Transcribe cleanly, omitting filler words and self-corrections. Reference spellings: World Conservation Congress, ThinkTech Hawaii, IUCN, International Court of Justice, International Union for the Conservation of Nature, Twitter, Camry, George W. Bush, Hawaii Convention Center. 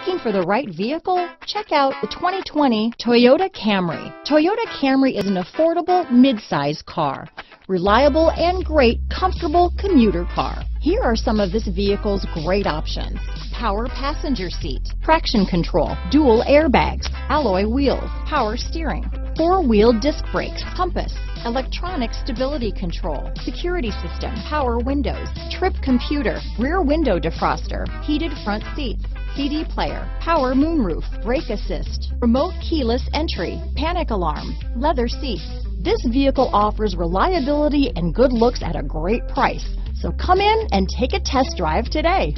Looking for the right vehicle? Check out the 2020 Toyota Camry. Toyota Camry is an affordable midsize car, reliable and great comfortable commuter car. Here are some of this vehicle's great options: power passenger seat, traction control, dual airbags, alloy wheels, power steering, four-wheel disc brakes, compass, electronic stability control, security system, power windows, trip computer, rear window defroster, heated front seats, CD player, power moonroof, brake assist, remote keyless entry, panic alarm, leather seats. This vehicle offers reliability and good looks at a great price. So come in and take a test drive today.